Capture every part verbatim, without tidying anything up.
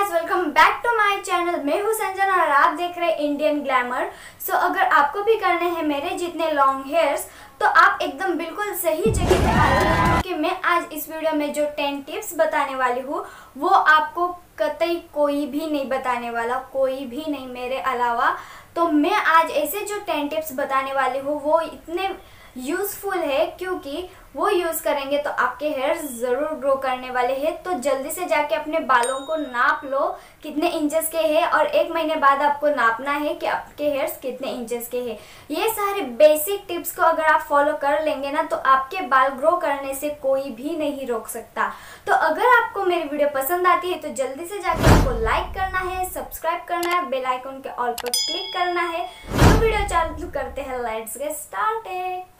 Guys, welcome back to my channel. मैं हूं संजना और आप देख रहे हैं इंडियन ग्लैमर। सो अगर आपको भी करने हैं मेरे जितने लॉन्ग हेयर्स तो आप एकदम बिल्कुल सही जगह पे आए हैं, क्योंकि मैं आज इस वीडियो में जो टेन टिप्स बताने वाली हूँ वो आपको कतई कोई भी नहीं बताने वाला, कोई भी नहीं मेरे अलावा। तो मैं आज ऐसे जो टेन टिप्स बताने वाली हूँ वो इतने यूज़फुल है, क्योंकि वो यूज़ करेंगे तो आपके हेयर्स ज़रूर ग्रो करने वाले हैं। तो जल्दी से जाके अपने बालों को नाप लो कितने इंचेस के हैं, और एक महीने बाद आपको नापना है कि आपके हेयर्स कितने इंचेस के हैं। ये सारे बेसिक टिप्स को अगर आप फॉलो कर लेंगे ना तो आपके बाल ग्रो करने से कोई भी नहीं रोक सकता। तो अगर आपको मेरी वीडियो पसंद आती है तो जल्दी से जाके आपको लाइक करना है, सब्सक्राइब करना है, बेल आइकन के ऑल पर क्लिक करना है। तो वीडियो चालू करते हैं, लेट्स गेट स्टार्टेड।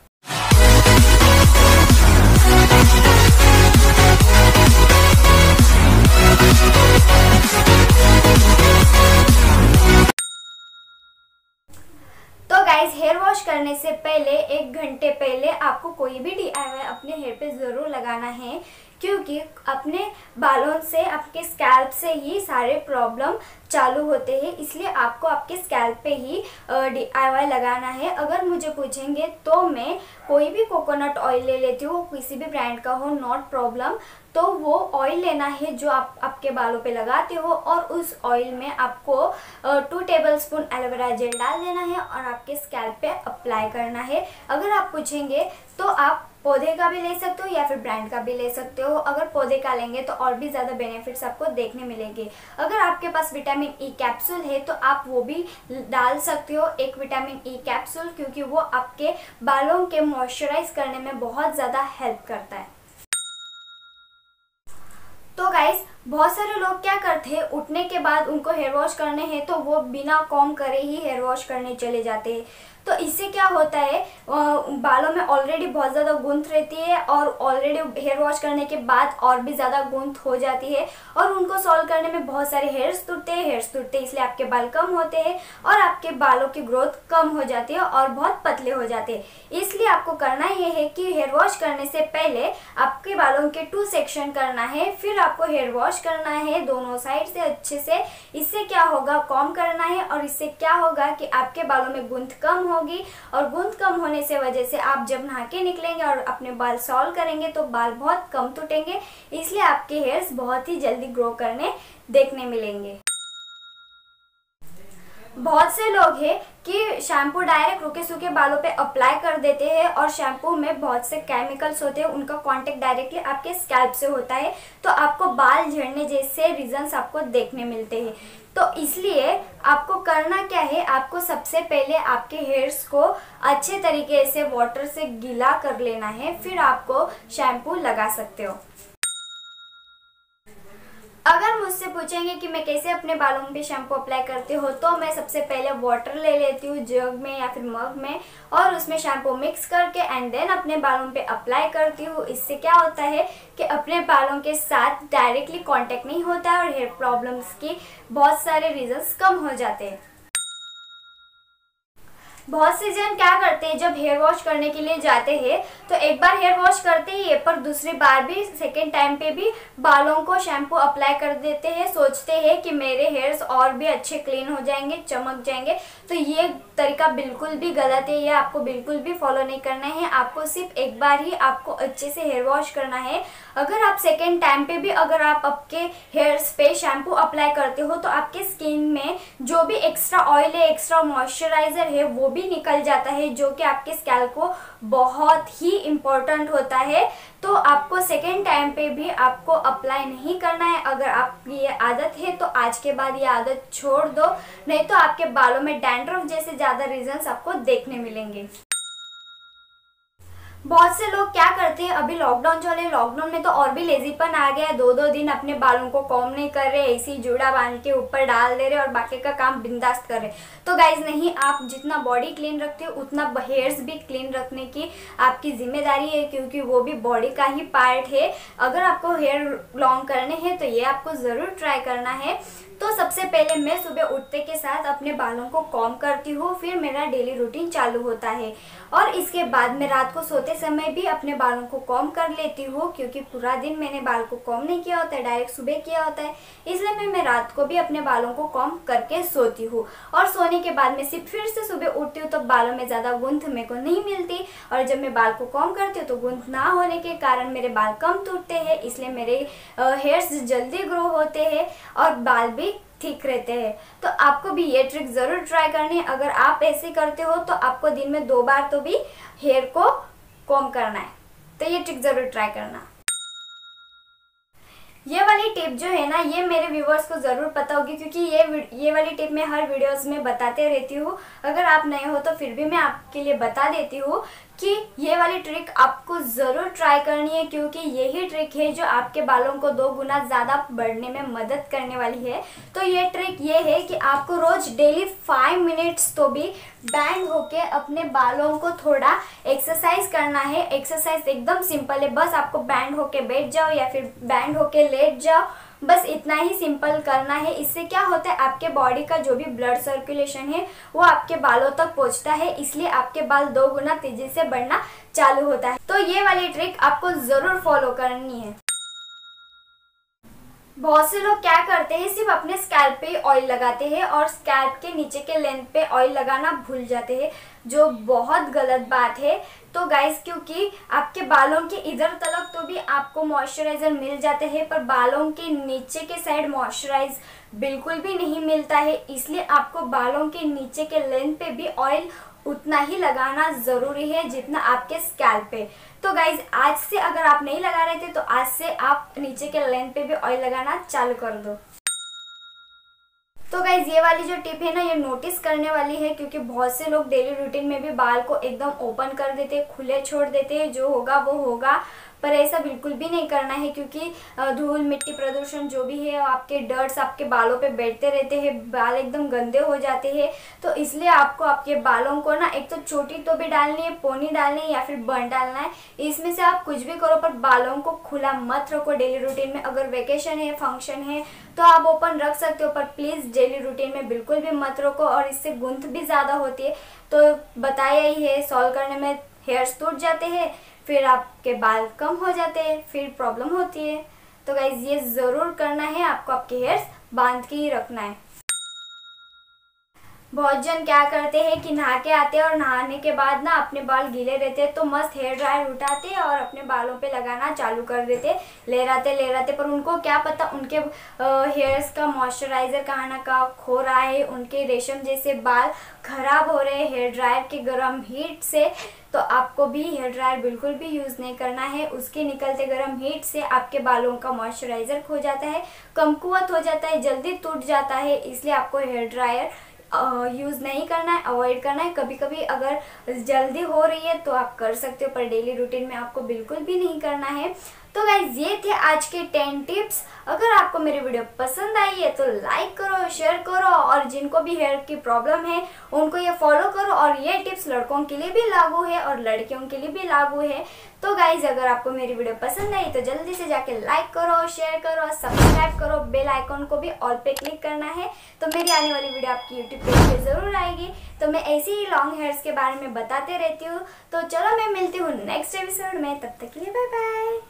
तो गाइज, हेयर वॉश करने से पहले एक घंटे पहले आपको कोई भी डी आई वाई अपने हेयर पे जरूर लगाना है, क्योंकि अपने बालों से, आपके स्कैल्प से ही सारे प्रॉब्लम चालू होते हैं। इसलिए आपको आपके स्कैल्प पे ही डी आई वाई लगाना है। अगर मुझे पूछेंगे तो मैं कोई भी कोकोनट ऑयल ले लेती हूँ, किसी भी ब्रांड का हो, नॉट प्रॉब्लम। तो वो ऑयल लेना है जो आप आपके बालों पे लगाते हो, और उस ऑयल में आपको two tablespoon aloe vera gel डाल देना है और आपके स्कैल्प पे अप्लाई करना है। अगर आप पूछेंगे तो आप पौधे का भी ले सकते हो या फिर ब्रांड का भी ले सकते हो। अगर पौधे का लेंगे तो और भी ज़्यादा बेनिफिट्स आपको देखने मिलेंगे। अगर आपके पास विटामिन ई कैप्सूल है तो आप वो भी डाल सकते हो, एक विटामिन ई कैप्सूल, क्योंकि वो आपके बालों के मॉइस्चराइज करने में बहुत ज़्यादा हेल्प करता है। तो गाइस, बहुत सारे लोग क्या करते हैं, उठने के बाद उनको हेयर वॉश करने हैं तो वो बिना कॉम करे ही हेयर वॉश करने चले जाते हैं। तो इससे क्या होता है, बालों में ऑलरेडी बहुत ज़्यादा गूंथ रहती है और ऑलरेडी हेयर वॉश करने के बाद और भी ज़्यादा गूंथ हो जाती है, और उनको सॉल्व करने में बहुत सारे हेयर्स टूटते हैं हेयर्स टूटते हैं इसलिए आपके बाल कम होते हैं और आपके बालों की ग्रोथ कम हो जाती है और बहुत पतले हो जाते हैं। इसलिए आपको करना यह है कि हेयर वॉश करने से पहले आपके बालों के टू सेक्शन करना है, फिर आपको हेयर वॉश करना है दोनों साइड से अच्छे से। इससे क्या होगा, कॉम करना है, और इससे क्या होगा कि आपके बालों में गूंथ कम होगी, और गूंथ कम होने से वजह से आप जब नहा के निकलेंगे और अपने बाल सॉल्व करेंगे तो बाल बहुत कम टूटेंगे, इसलिए आपके हेयर्स बहुत ही जल्दी ग्रो करने देखने मिलेंगे। बहुत से लोग हैं कि शैम्पू डायरेक्ट रूखे सूखे बालों पे अप्लाई कर देते हैं, और शैम्पू में बहुत से केमिकल्स होते हैं, उनका कांटेक्ट डायरेक्टली आपके स्कैल्प से होता है, तो आपको बाल झड़ने जैसे रीजंस आपको देखने मिलते हैं। तो इसलिए आपको करना क्या है, आपको सबसे पहले आपके हेयर्स को अच्छे तरीके से वाटर से गीला कर लेना है, फिर आपको शैम्पू लगा सकते हो। अगर मुझसे पूछेंगे कि मैं कैसे अपने बालों में शैम्पू अप्लाई करती हूँ, तो मैं सबसे पहले वाटर ले लेती हूँ जग में या फिर मग में, और उसमें शैम्पू मिक्स करके एंड देन अपने बालों पे अप्लाई करती हूँ। इससे क्या होता है कि अपने बालों के साथ डायरेक्टली कांटेक्ट नहीं होता है और हेयर प्रॉब्लम्स की बहुत सारे रीजंस कम हो जाते हैं। बहुत से जन क्या करते हैं, जब हेयर वॉश करने के लिए जाते हैं तो एक बार हेयर वॉश करते ही है, पर दूसरी बार भी, सेकेंड टाइम पे भी बालों को शैम्पू अप्लाई कर देते हैं। सोचते हैं कि मेरे हेयर्स और भी अच्छे क्लीन हो जाएंगे, चमक जाएंगे। तो ये तरीका बिल्कुल भी गलत है, ये आपको बिल्कुल भी फॉलो नहीं करना है। आपको सिर्फ एक बार ही आपको अच्छे से हेयर वॉश करना है। अगर आप सेकेंड टाइम पे भी अगर आप आपके हेयर्स पे शैम्पू अप्लाई करते हो तो आपके स्किन में जो भी एक्स्ट्रा ऑयल है, एक्स्ट्रा मॉइस्चराइजर है, वो भी निकल जाता है, जो कि आपके स्कैल्प को बहुत ही इम्पोर्टेंट होता है। तो आपको सेकेंड टाइम पे भी आपको अप्लाई नहीं करना है। अगर आप ये आदत है तो आज के बाद ये आदत छोड़ दो, नहीं तो आपके बालों में डैंड्रफ जैसे ज़्यादा रीजंस आपको देखने मिलेंगे। बहुत से लोग क्या करते हैं, अभी लॉकडाउन चले, लॉकडाउन में तो और भी लेजीपन आ गया है, दो दो दिन अपने बालों को कॉम नहीं कर रहे, ऐसी जुड़ा बांध के ऊपर डाल दे रहे और बाकी का काम बिंदास्त कर रहे। तो गाइज नहीं, आप जितना बॉडी क्लीन रखते हो उतना हेयर्स भी क्लीन रखने की आपकी जिम्मेदारी है, क्योंकि वो भी बॉडी का ही पार्ट है। अगर आपको हेयर लॉन्ग करने हैं तो ये आपको ज़रूर ट्राई करना है। तो सबसे पहले मैं सुबह उठते के साथ अपने बालों को कॉम करती हूँ, फिर मेरा डेली रूटीन चालू होता है, और इसके बाद मैं रात को सोते सोते समय भी अपने बालों को कॉम्ब कर लेती हूँ, क्योंकि पूरा दिन मैंने बाल को कॉम्ब नहीं किया होता है, डायरेक्ट सुबह किया होता है, इसलिए मैं मैं रात को भी अपने बालों को कॉम्ब करके सोती हूँ। और सोने के बाद मैं सिर्फ फिर से सुबह उठती हूँ तो बालों में ज़्यादा गूंथ मेरे को नहीं मिलती, और जब मैं बाल को कॉम्ब करती हूँ तो गूंथ ना होने के कारण मेरे बाल कम टूटते हैं, इसलिए मेरे हेयर्स जल्दी ग्रो होते हैं और बाल भी ठीक रहते हैं। तो आपको भी ये ट्रिक ज़रूर ट्राई करनी है। अगर आप ऐसे करते हो तो आपको दिन में दो बार तो भी हेयर को कॉम्ब करना है, तो ये ट्रिक ज़रूर ट्राई करना। ये वाली टिप जो है ना, ये मेरे व्यूवर्स को ज़रूर पता होगी, क्योंकि ये ये वाली टिप मैं हर वीडियोस में बताते रहती हूँ। अगर आप नए हो तो फिर भी मैं आपके लिए बता देती हूँ कि ये वाली ट्रिक आपको ज़रूर ट्राई करनी है, क्योंकि यही ट्रिक है जो आपके बालों को दो गुना ज़्यादा बढ़ने में मदद करने वाली है। तो ये ट्रिक ये है कि आपको रोज़ डेली फाइव मिनट्स तो भी बैंड होके अपने बालों को थोड़ा एक्सरसाइज करना है। एक्सरसाइज एकदम सिंपल है, बस आपको बैंड होके बैठ जाओ या फिर बैंड होके लेट जाओ, बस इतना ही सिंपल करना है। इससे क्या होता है, आपके बॉडी का जो भी ब्लड सर्कुलेशन है वो आपके बालों तक पहुंचता है, इसलिए आपके बाल दो गुना तेजी से बढ़ना चालू होता है। तो ये वाली ट्रिक आपको जरूर फॉलो करनी है। बहुत से लोग क्या करते हैं, सिर्फ अपने स्कैल्प पे ऑयल लगाते हैं और स्कैल्प के नीचे के लेंथ पे ऑयल लगाना भूल जाते हैं, जो बहुत गलत बात है। तो गाइस, क्योंकि आपके बालों के इधर तलक तो भी आपको मॉइस्चराइजर मिल जाते हैं, पर बालों के नीचे के साइड मॉइस्चराइज बिल्कुल भी नहीं मिलता है, इसलिए आपको बालों के नीचे के लेंथ पे भी ऑयल उतना ही लगाना ज़रूरी है जितना आपके स्कैल्प पे। तो गाइज, आज से अगर आप नहीं लगा रहे थे तो आज से आप नीचे के लेंथ पे भी ऑयल लगाना चालू कर दो। तो गाइज, ये वाली जो टिप है ना, ये नोटिस करने वाली है, क्योंकि बहुत से लोग डेली रूटीन में भी बाल को एकदम ओपन कर देते हैं, खुले छोड़ देते हैं, जो होगा वो होगा, पर ऐसा बिल्कुल भी नहीं करना है, क्योंकि धूल मिट्टी प्रदूषण जो भी है, आपके डर्ट्स आपके बालों पे बैठते रहते हैं, बाल एकदम गंदे हो जाते हैं। तो इसलिए आपको आपके बालों को ना, एक तो छोटी तो भी डालनी है, पोनी डालनी है या फिर बन डालना है, इसमें से आप कुछ भी करो, पर बालों को खुला मत रखो। डेली रूटीन में अगर वेकेशन है, फंक्शन है तो आप ओपन रख सकते हो, पर प्लीज़ डेली रूटीन में बिल्कुल भी मत रखो, और इससे गूंथ भी ज़्यादा होती है। तो बताया ही है, सॉल्व करने में हेयर्स टूट जाते हैं, फिर आपके बाल कम हो जाते हैं, फिर प्रॉब्लम होती है। तो गाइज, ये ज़रूर करना है, आपको आपके हेयर्स बांध के ही रखना है। बहुत जन क्या करते हैं कि नहा के आते हैं और नहाने के बाद ना अपने बाल गीले रहते हैं, तो मस्त हेयर ड्रायर उठाते हैं और अपने बालों पे लगाना चालू कर देते, लहराते लहराते, पर उनको क्या पता उनके हेयर्स का मॉइस्चराइज़र कहाँ ना कहाँ खो रहा है, उनके रेशम जैसे बाल खराब हो रहे हैं हेयर ड्रायर के गर्म हीट से। तो आपको भी हेयर ड्रायर बिल्कुल भी यूज़ नहीं करना है, उसके निकलते गर्म हीट से आपके बालों का मॉइस्चराइज़र खो जाता है, कमकुवत हो जाता है, जल्दी टूट जाता है, इसलिए आपको हेयर ड्रायर यूज़ नहीं करना है, अवॉइड करना है। कभी कभी अगर जल्दी हो रही है तो आप कर सकते हो, पर डेली रूटीन में आपको बिल्कुल भी नहीं करना है। तो गाइज, ये थे आज के टेन टिप्स। अगर आपको मेरी वीडियो पसंद आई है तो लाइक करो, शेयर करो, और जिनको भी हेयर की प्रॉब्लम है उनको ये फॉलो करो। और ये टिप्स लड़कों के लिए भी लागू है और लड़कियों के लिए भी लागू है। तो गाइज, अगर आपको मेरी वीडियो पसंद आई तो जल्दी से जाके लाइक करो, शेयर करो, सब्सक्राइब करो, बेल आइकॉन को भी ऑल पे क्लिक करना है, तो मेरी आने वाली वीडियो आपकी यूट्यूब पेज पे जरूर आएगी। तो मैं ऐसे ही लॉन्ग हेयर्स के बारे में बताते रहती हूँ। तो चलो, मैं मिलती हूँ नेक्स्ट एपिसोड में, तब तक के लिए बाय बाय।